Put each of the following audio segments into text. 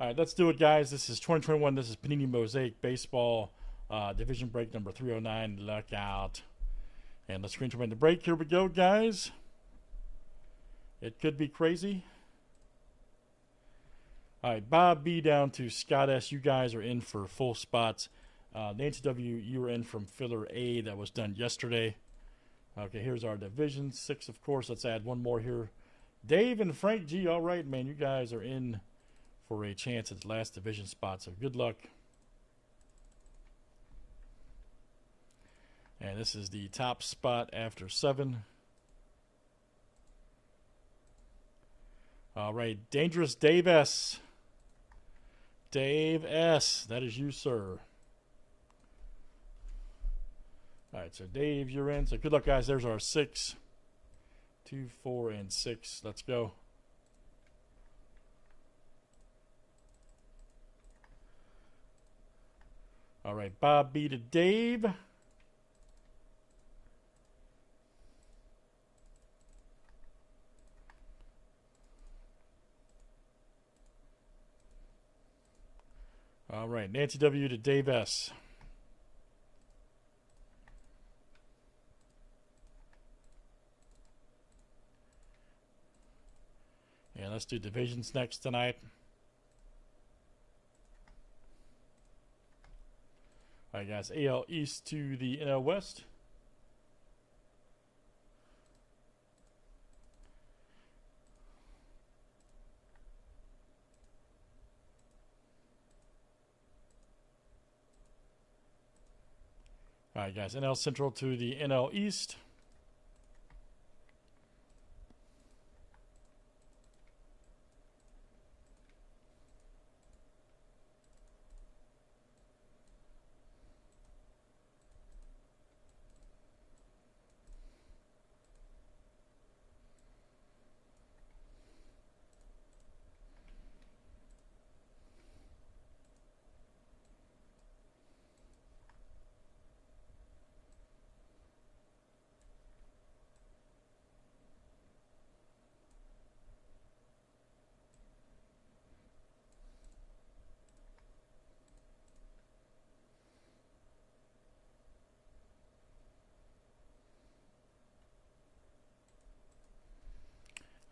All right, let's do it, guys. This is 2021. This is Panini Mosaic Baseball Division Break number 309. Look out. And let's screen to win the break. Here we go, guys. It could be crazy. All right, Bob B down to Scott S. You guys are in for full spots. Nancy W., you were in from filler A. That was done yesterday. Okay, here's our Division 6, of course. Let's add one more here. Dave and Frank G., all right, man. You guys are in for a chance at the last division spot, so good luck. And this is the top spot after 7. All right, Dangerous Dave S. Dave S, that is you, sir. All right, so Dave, you're in. So good luck, guys. There's our 6, 2, 4, and 6. Let's go. All right, Bob B to Dave. All right, Nancy W to Dave S. Yeah, let's do divisions next tonight. All right, guys, AL East to the NL West. All right, guys, NL Central to the NL East.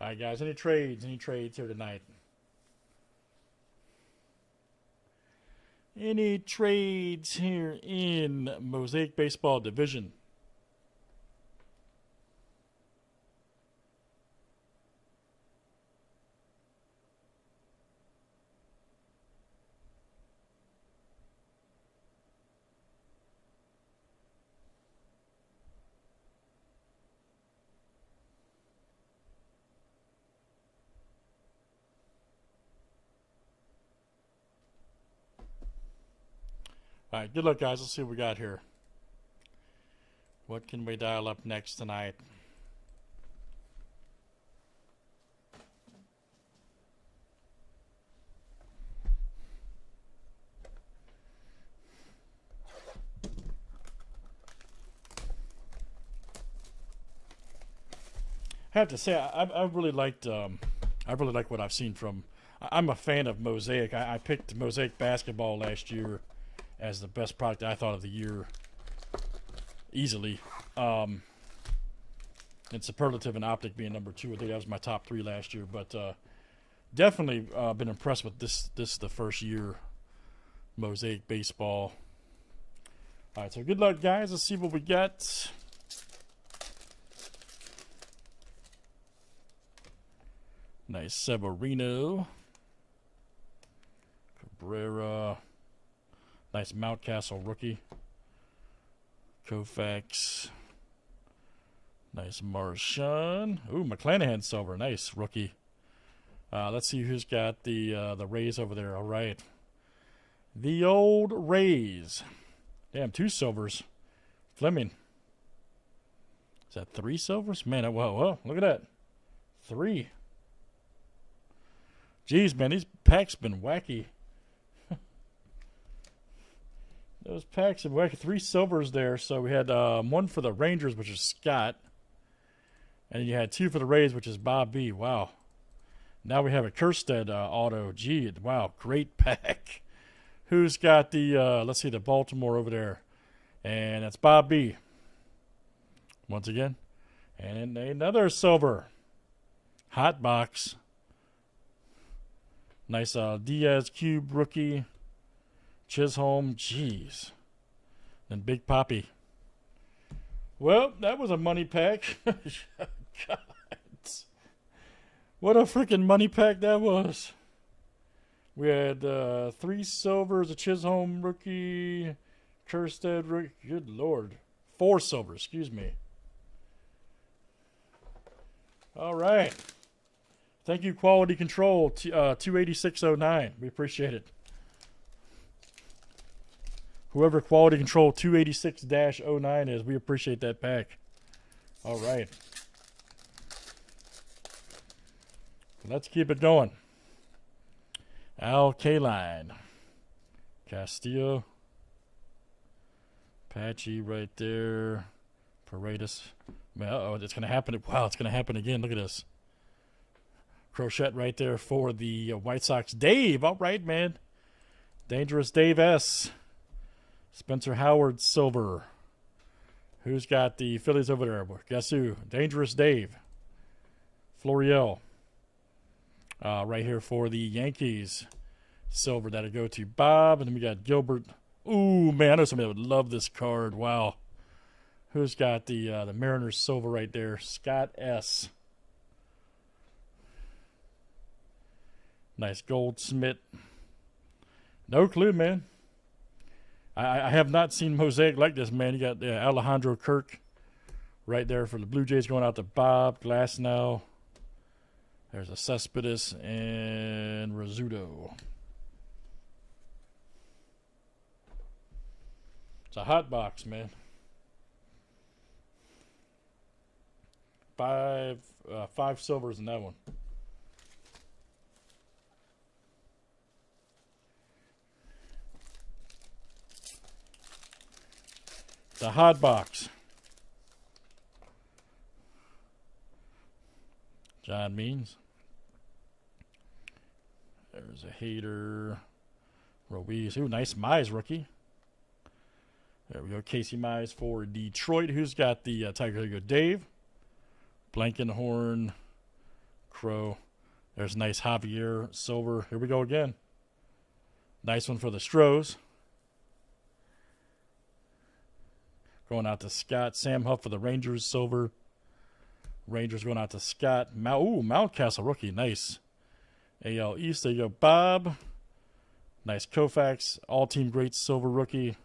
All right, guys, any trades here tonight? Any trades here in Mosaic Baseball Division? All right, good luck, guys. Let's see what we got here. What can we dial up next tonight? I have to say, I really like what I've seen from. I'm a fan of Mosaic. I picked Mosaic Basketball last year as the best product I thought of the year, easily, and Superlative and Optic being number 2. I think that was my top 3 last year, but definitely been impressed with this the first year Mosaic Baseball. All right, so good luck, guys. Let's see what we get. Nice Severino, Cabrera. Nice Mountcastle rookie. Koufax. Nice Marchand. Ooh, McClanahan silver. Nice rookie. Let's see who's got the Rays over there. All right. The old Rays. Damn, 2 silvers. Fleming. Is that 3 silvers? Man, whoa, look at that. 3. Jeez, man, these packs been wacky. Those packs, and we had 3 silvers there. So we had 1 for the Rangers, which is Scott. And you had 2 for the Rays, which is Bob B. Wow. Now we have a Kerstad auto. Gee, wow, great pack. Who's got the, let's see, the Baltimore over there. And that's Bob B. Once again. And another silver. Hot box. Nice Diaz Cube rookie. Chisholm. Jeez. And Big Poppy. Well, that was a money pack. God. What a freaking money pack that was. We had three silvers, a Chisholm rookie, Kerstad rookie. Good Lord. Four silvers, excuse me. All right. Thank you, Quality Control, 28609. We appreciate it. Whoever Quality Control 286-09 is, we appreciate that pack. All right. Let's keep it going. Al Kaline. Castillo. Patchy right there. Paredes. Uh-oh, it's going to happen. Wow, it's going to happen again. Look at this. Crochet right there for the White Sox. Dave, all right, man. Dangerous Dave S. Spencer Howard silver. Who's got the Phillies over there? Guess who? Dangerous Dave. Floriel. Right here for the Yankees. Silver, that'll go to Bob. And then we got Gilbert. Ooh, man, I know somebody that would love this card. Wow. Who's got the Mariners silver right there? Scott S. Nice Goldsmith. No clue, man. I have not seen mosaic like this, man. You got Alejandro Kirk right there for the Blue Jays going out to Bob. Glasnow. There's a Suspitus and Rizzuto. It's a hot box, man. 5 silvers in that one. It's a hot box. John Means. There's a Hader. Ruiz. Ooh, nice Mize rookie. There we go. Casey Mize for Detroit. Who's got the Tiger? There you go, Dave. Blankenhorn. Crow. There's nice Javier silver. Here we go again. Nice one for the Stros. Going out to Scott. Sam Huff for the Rangers silver. Rangers going out to Scott. Ooh, Mountcastle rookie. Nice. AL East. There you go. Bob. Nice Koufax. All-team great silver rookie.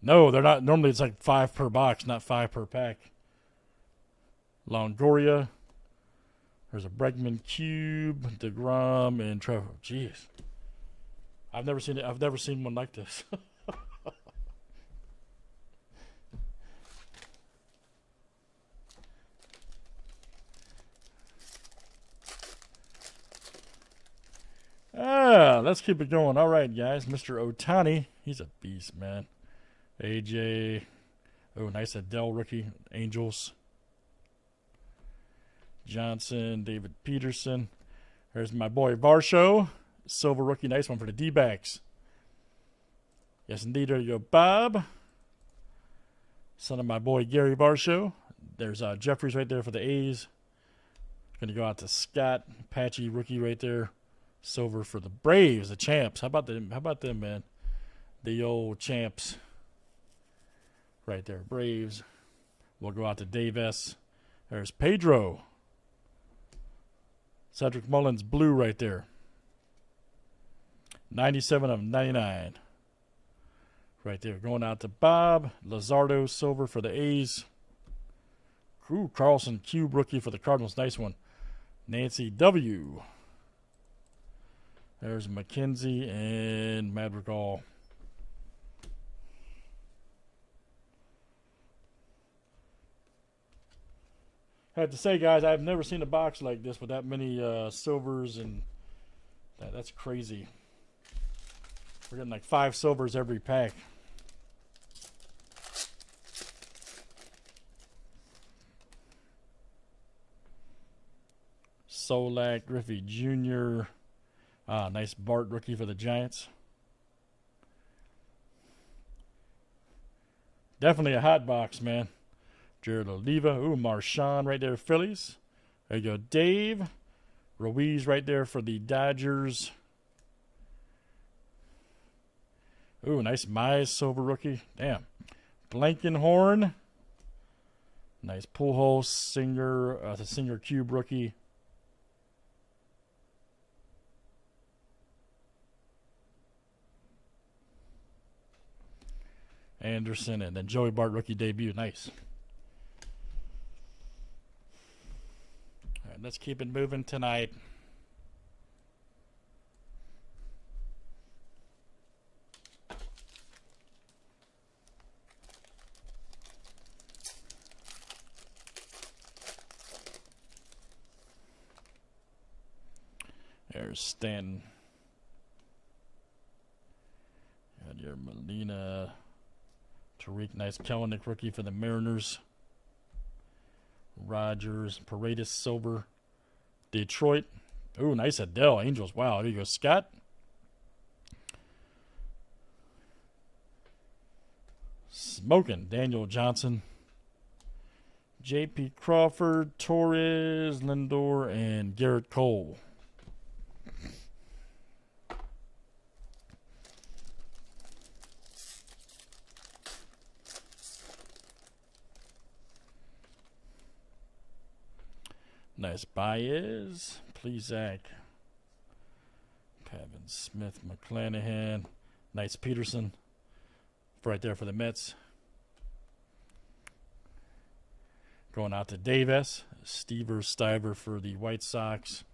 No, they're not. Normally it's like 5 per box, not 5 per pack. Longoria. There's a Bregman cube. DeGrom and Trevor. Jeez. I've never seen it. I've never seen one like this. Ah, let's keep it going. All right, guys. Mr. Ohtani. He's a beast, man. AJ. Oh, nice Adele rookie. Angels. Johnson. David Peterson. There's my boy Varsho. Silver rookie. Nice one for the D-backs. Yes, indeed. There you go, Bob. Son of my boy Gary Varsho. There's Jeffries right there for the A's. Going to go out to Scott. Patchy rookie right there. Silver for the Braves, the champs. How about them? How about them, man? The old champs. Right there, Braves. We'll go out to Dave S. There's Pedro. Cedric Mullins, blue right there. 97 of 99. Right there, going out to Bob. Lazardo, silver for the A's. Ooh, Carlson, cube rookie for the Cardinals. Nice one. Nancy W. There's McKenzie and Madrigal. I have to say, guys, I've never seen a box like this with that many silvers, and that's crazy. We're getting like 5 silvers every pack. Solak, Griffey Jr. Nice Bart rookie for the Giants. Definitely a hot box, man. Jared Oliva. Ooh, Marchand right there, Phillies. There you go, Dave. Ruiz right there for the Dodgers. Ooh, nice Mize silver rookie. Damn. Blankenhorn. Nice Pujols, Singer, the Singer Cube rookie. Anderson, and then Joey Bart rookie debut. Nice. All right, let's keep it moving tonight. There's Stanton. Got your Molina. Tariq, nice Kelenic rookie for the Mariners. Rogers, Paredes, silver. Detroit. Ooh, nice Adele, Angels. Wow, there you go, Scott. Smoking, Daniel Johnson. J.P. Crawford, Torres, Lindor, and Garrett Cole. Nice Baez, Plezak, Pavin Smith, McClanahan, nice Peterson, right there for the Mets. Going out to Davis, Stever for the White Sox.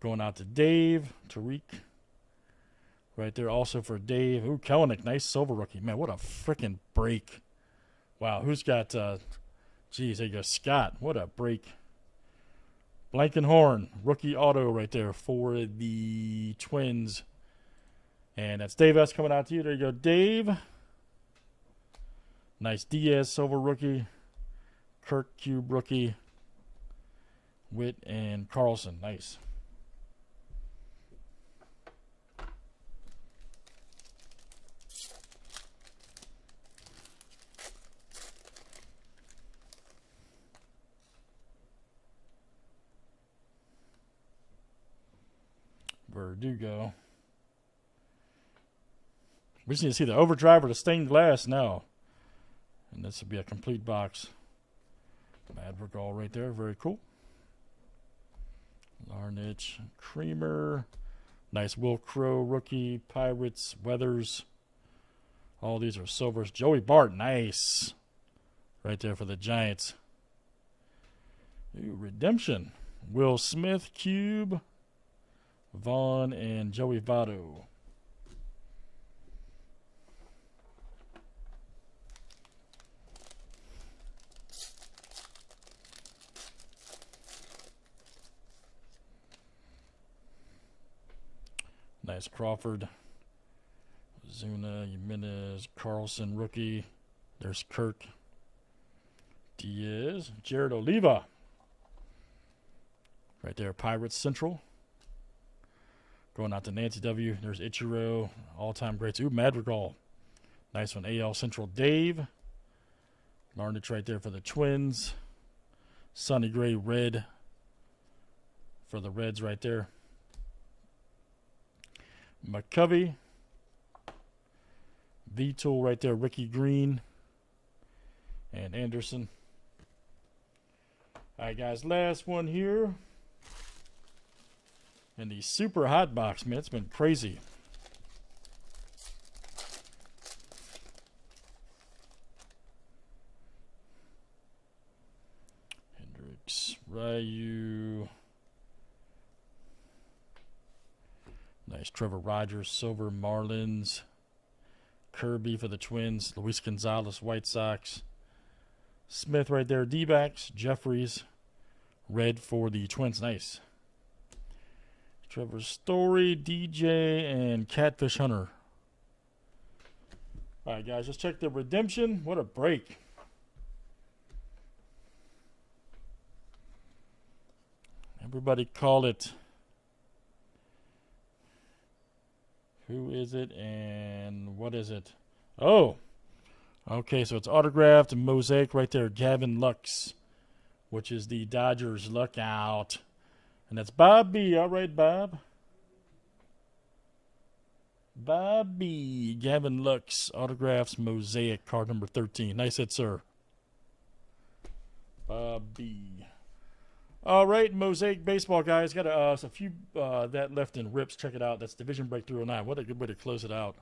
Going out to Dave, Tariq, right there also for Dave. Ooh, Kelenic, nice silver rookie. Man, what a freaking break! Wow, who's got? Geez, there you go, Scott. What a break! Blankenhorn, rookie auto right there for the Twins. And that's Dave S coming out to you. There you go, Dave. Nice Diaz, silver rookie. Kirk, cube rookie. Witt and Carlson, nice. Verdugo. We just need to see the overdrive or the stained glass now. And this will be a complete box. Madrigal right there. Very cool. Larnich. Creamer. Nice Will Crow rookie. Pirates. Weathers. All these are silvers. Joey Bart. Nice. Right there for the Giants. Ooh, redemption. Will Smith. Cube. Vaughn and Joey Votto. Nice Crawford. Zuna, Jimenez, Carlson, rookie. There's Kirk. Diaz, Jared Oliva. Right there, Pirates Central. Going out to Nancy W. There's Ichiro. All-time greats. Ooh, Madrigal. Nice one. AL Central, Dave. Larnich right there for the Twins. Sonny Gray, red. For the Reds right there. McCovey. Vitool right there. Ricky Green. And Anderson. All right, guys. Last one here. And the super hot box, man, it's been crazy. Hendricks, Ryu. Nice Trevor Rogers, silver Marlins. Kirby for the Twins. Luis Gonzalez, White Sox. Smith right there, D-backs. Jeffries, red for the Twins. Nice. Trevor Story, DJ, and Catfish Hunter. All right, guys, let's check the redemption. What a break. That Everybody call it. Who is it and what is it? Oh, okay, so it's autographed and mosaic right there. Gavin Lux, which is the Dodgers lookout. And that's Bob B. All right, Bob. Bob B. Gavin Lux, autographs, mosaic, card number 13. Nice hit, sir. Bob B. All right, Mosaic Baseball, guys. Got a few that left in rips. Check it out. That's Division Break 309. What a good way to close it out.